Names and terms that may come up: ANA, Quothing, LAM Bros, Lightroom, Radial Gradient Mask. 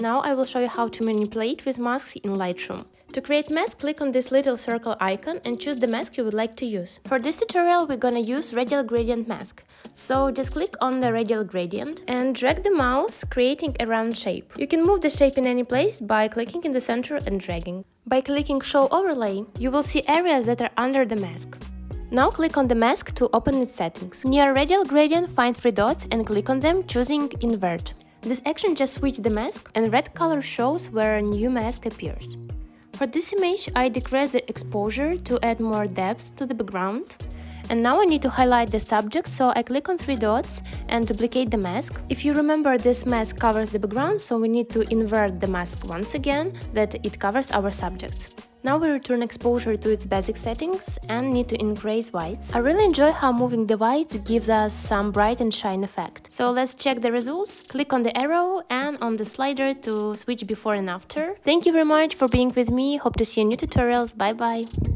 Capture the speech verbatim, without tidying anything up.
Now I will show you how to manipulate with masks in Lightroom. To create mask, click on this little circle icon and choose the mask you would like to use. For this tutorial we're gonna use Radial Gradient Mask. So just click on the Radial Gradient and drag the mouse, creating a round shape. You can move the shape in any place by clicking in the center and dragging. By clicking Show Overlay, you will see areas that are under the mask. Now click on the mask to open its settings. Near Radial Gradient, find three dots and click on them, choosing Invert. This action just switches the mask, and red color shows where a new mask appears. For this image, I decrease the exposure to add more depth to the background. And now I need to highlight the subject, so I click on three dots and duplicate the mask. If you remember, this mask covers the background, so we need to invert the mask once again, that it covers our subjects. Now we return exposure to its basic settings and need to increase whites. I really enjoy how moving the whites gives us some bright and shine effect. So let's check the results. Click on the arrow and on the slider to switch before and after. Thank you very much for being with me. Hope to see you in new tutorials. Bye bye.